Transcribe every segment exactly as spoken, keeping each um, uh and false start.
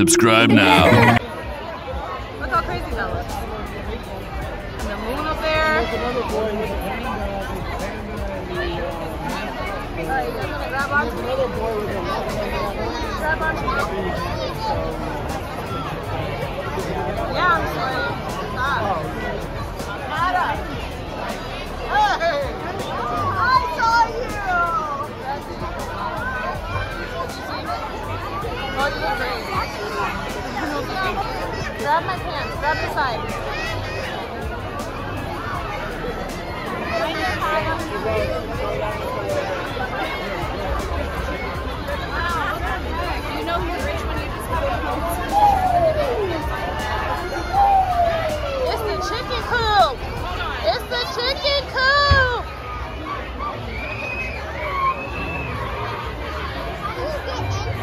Subscribe now. Look how crazy that looks. And the moon up there. Yeah, I'm sorry. Stop. Hey! Grab my pants, grab the side. You know you're rich when you just have. It's the chicken coop! It's the chicken coop!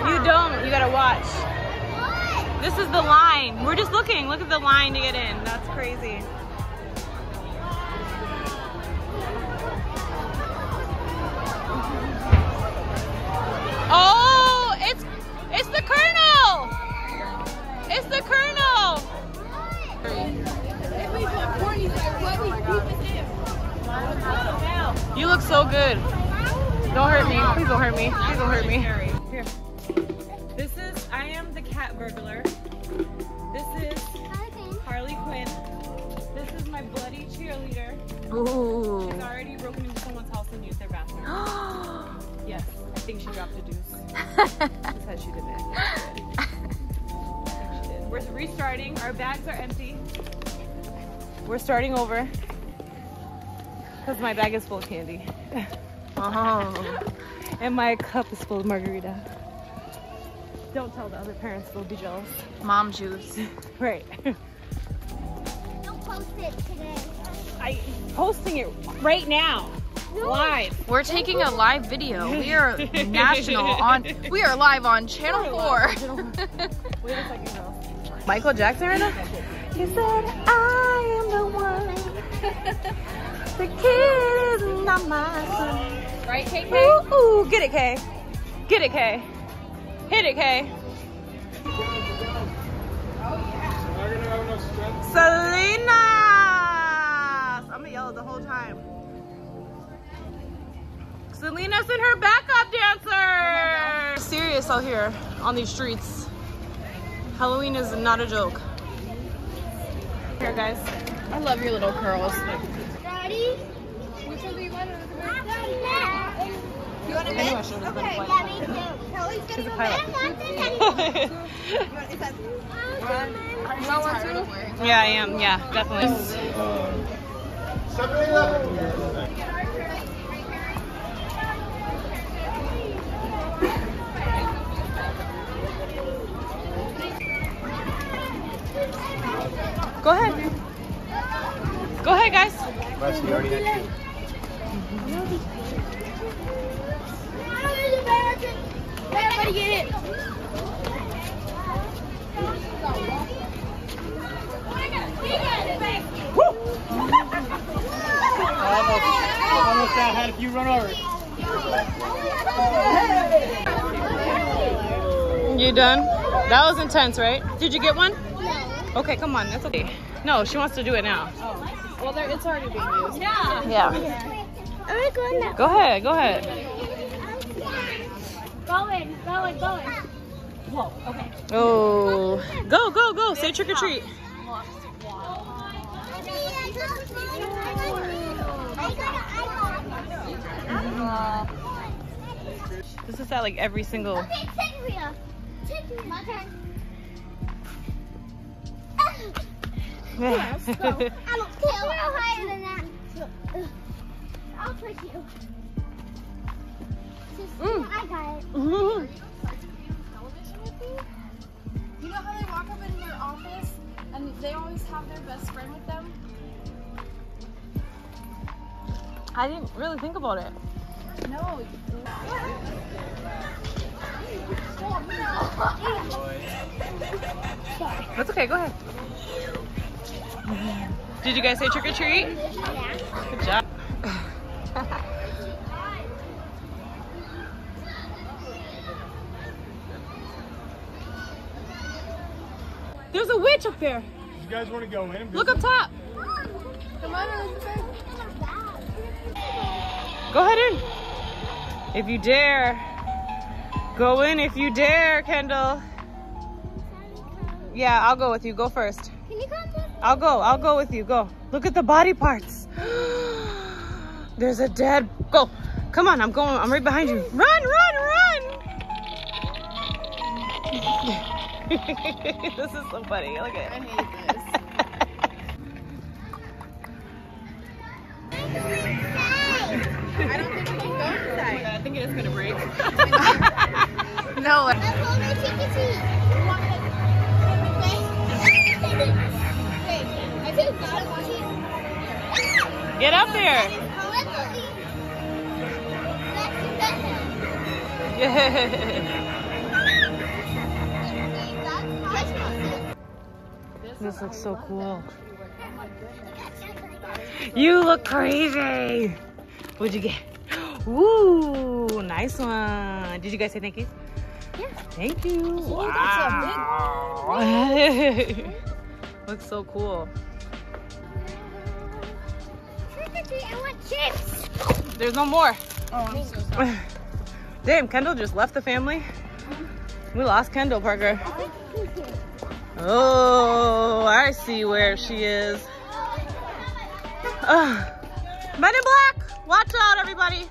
You don't, you gotta watch. This is the line. We're just looking. Look at the line to get in. That's crazy. Oh, it's it's the Colonel. It's the Colonel. You look so good. Don't hurt me. Please don't hurt me. Please don't hurt me. Here. This is, I am the cat burglar. This is Harley Quinn. This is my bloody cheerleader. Ooh. She's already broken into someone's house and used their bathroom. Yes, I think she dropped a deuce. She said she did that. I think she did. We're restarting. Our bags are empty. We're starting over. Because my bag is full of candy. Oh. And my cup is full of margarita. Don't tell the other parents, they'll be jealous. Mom juice. Right. Don't post it today. I'm posting it right now. No. Live. We're taking a live video. We are national on, we are live on Channel four. Wait a second, girl. Michael Jackson right now? You said I am the one. The kid is not my son. Right, K K? Ooh, ooh, get it, K. Get it, K. Hit it, Kay. Oh, yeah. So we're gonna have enough strength. Selena! I'm gonna yell the whole time. Selena's in her backup dancer! Oh, serious out here on these streets. Halloween is not a joke. Here, guys. I love your little curls. Daddy? Which one do you want? You want to mix? I should have okay, yeah, me too. Kelly's gonna go mix. You want one too? Yeah, I am. Yeah, definitely. Go ahead. Go ahead, guys. Everybody get it. Woo! almost, almost got had if you run over. You done? That was intense, right? Did you get one? No. Okay, come on. That's okay. No, she wants to do it now. Oh. Well, there, it's already being used. Yeah. Yeah. I'm going now. Go ahead. Go ahead. Go in, go in, go in. Whoa, okay. Oh. Go, go, go. Say trick or treat. This is at like every single. Okay, take me up. Take me up. Yes, go. I'm a higher than that. I'll push you. Mm. I got it. Mm-hmm. You know how they walk up in their office and they always have their best friend with them? I didn't really think about it. No. That's okay, go ahead. Did you guys say trick or treat? Yeah. Good job. There's a witch up there. You guys want to go in? Look up top. Come on, Elizabeth. Go ahead in. If you dare. Go in if you dare, Kendall. Yeah, I'll go with you. Go first. Can you come with me? I'll go. I'll go with you. Go. Look at the body parts. There's a dead. Go. Come on. I'm going. I'm right behind you. Run, run, run. This is so funny. Look at it. I hate this. I don't think we can go inside. I think it is going to break. No. Get up there. This looks so cool. You look crazy. What'd you get? Woo, nice one. Did you guys say thank you? Yeah. Thank you. Wow. Looks so cool. I want chips. There's no more. Oh, I'm so sorry. Damn, Kendall just left the family. We lost Kendall Parker. Oh, I see where she is. Uh, Men in Black, watch out, everybody.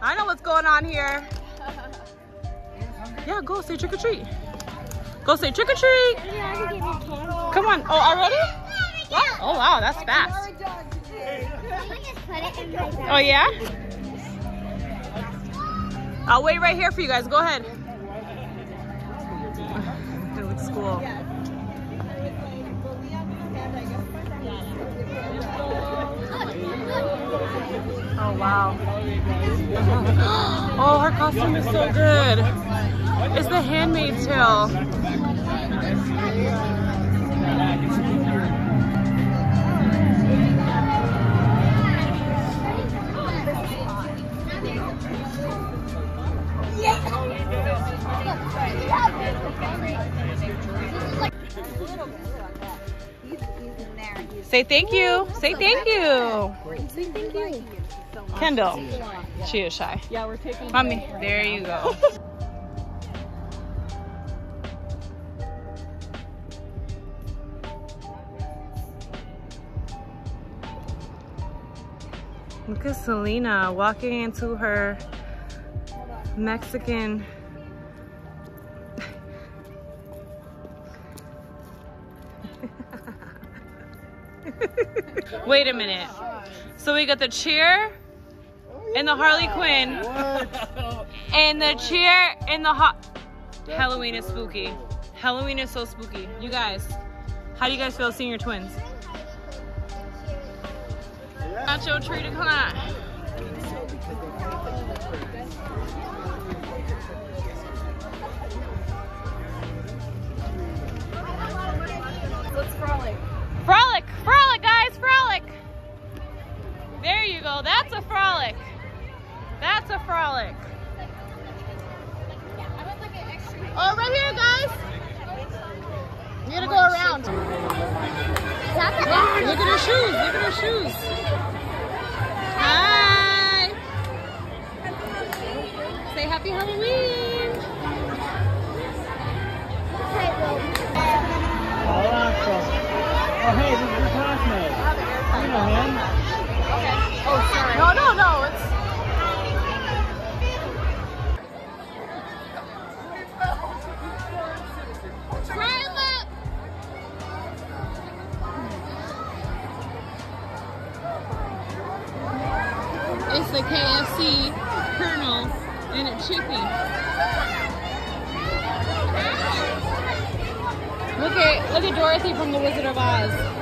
I know what's going on here. Yeah, go say trick or treat. Go say trick or treat. Come on. Oh, already? What? Oh, wow, that's fast. Oh yeah? I'll wait right here for you guys. Go ahead. It looks cool. Oh wow. Oh, her costume is so good. It's The Handmaid's Tale. Say thank you. Say thank you. Say thank you. Kendall. She is shy. Yeah, we're taking Mommy, there you go. Look at Selena walking into her Mexican. Wait a minute. So we got the cheer and the Harley Quinn. What? And the cheer and the hot. Halloween is spooky. Halloween is so spooky. You guys, how do you guys feel seeing your twins? Got your tree to come out. Let's frolic. Frolic! Frolic, guys! Frolic! There you go. That's a frolic. That's a frolic. Oh, right here, guys! You gotta go around. Wow, look at her shoes! Look at her shoes! Hi! Say happy Halloween! Oh, hey, this is your classmate. You know him. Okay. Oh, sorry. No, no, no. It's... Smile up! It's the K F C kernel and a chippy. Look at, look at Dorothy from The Wizard of Oz.